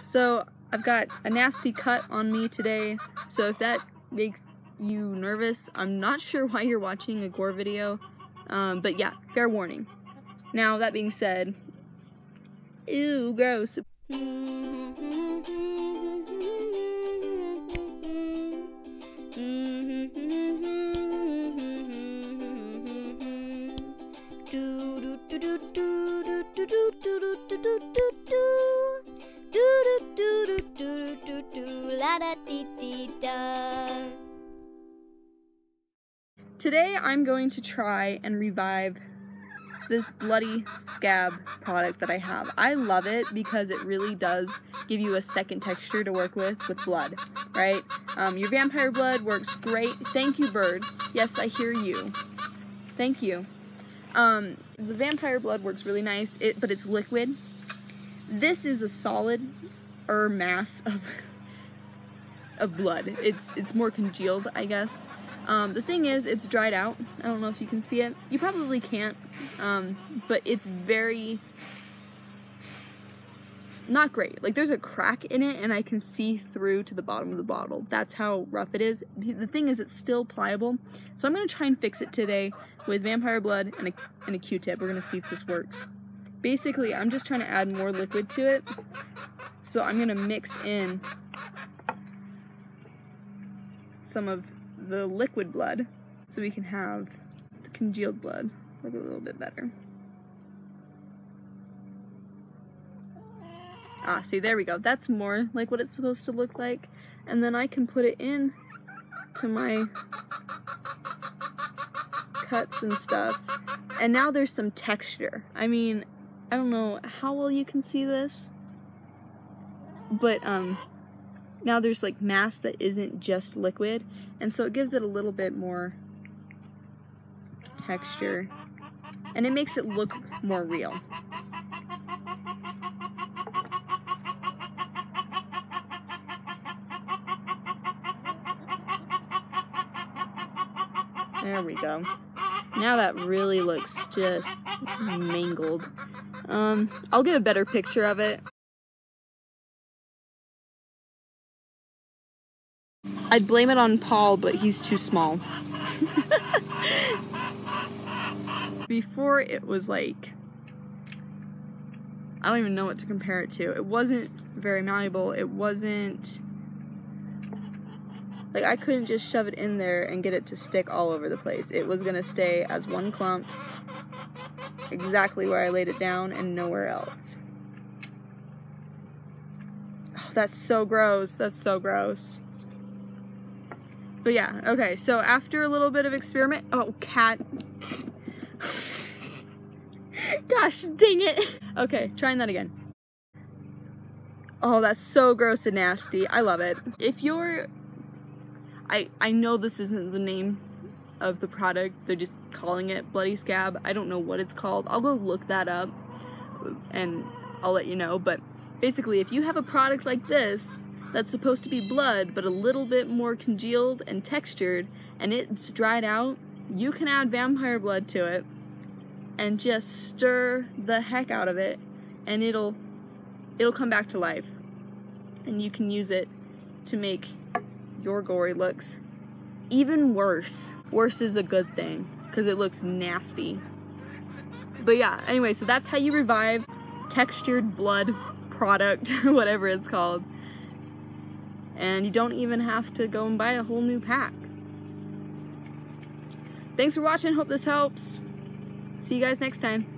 So I've got a nasty cut on me today, so if that makes you nervous, I'm not sure why you're watching a gore video, but yeah, fair warning. Now, that being said, ew, gross. Today I'm going to try and revive this bloody scab product that I have. I love it because it really does give you a second texture to work with blood, right? Your vampire blood works great. Thank you, bird. Yes, I hear you. Thank you. The vampire blood works really nice, but it's liquid. This is a solid mass of blood. It's more congealed, I guess. The thing is, it's dried out. I don't know if you can see it. You probably can't, but it's very not great. Like, there's a crack in it, and I can see through to the bottom of the bottle. That's how rough it is. The thing is, it's still pliable, so I'm going to try and fix it today with vampire blood and a Q-tip. We're going to see if this works. Basically, I'm just trying to add more liquid to it, so I'm going to mix in some of the liquid blood so we can have the congealed blood look a little bit better. Ah, see, there we go. That's more like what it's supposed to look like. And then I can put it in to my cuts and stuff. And now there's some texture. I mean, I don't know how well you can see this, but now there's like mass that isn't just liquid, and so it gives it a little bit more texture, and it makes it look more real. There we go. Now that really looks just mangled. I'll get a better picture of it. I'd blame it on Paul, but he's too small. Before, it was like, I don't even know what to compare it to. It wasn't very malleable. It wasn't, like, I couldn't just shove it in there and get it to stick all over the place. It was gonna stay as one clump, exactly where I laid it down and nowhere else. Oh, that's so gross. That's so gross. But yeah, okay, so after a little bit of experiment, oh, cat. Gosh, dang it. Okay, trying that again. Oh, that's so gross and nasty. I love it. If you're, I know this isn't the name of the product. They're just calling it bloody scab. I don't know what it's called. I'll go look that up and I'll let you know. But basically, if you have a product like this, that's supposed to be blood, but a little bit more congealed and textured, and it's dried out, you can add vampire blood to it and just stir the heck out of it, and it'll come back to life. And you can use it to make your gory looks even worse. Worse is a good thing, because it looks nasty. But yeah, anyway, so that's how you revive textured blood product, whatever it's called. And you don't even have to go and buy a whole new pack. Thanks for watching. Hope this helps. See you guys next time.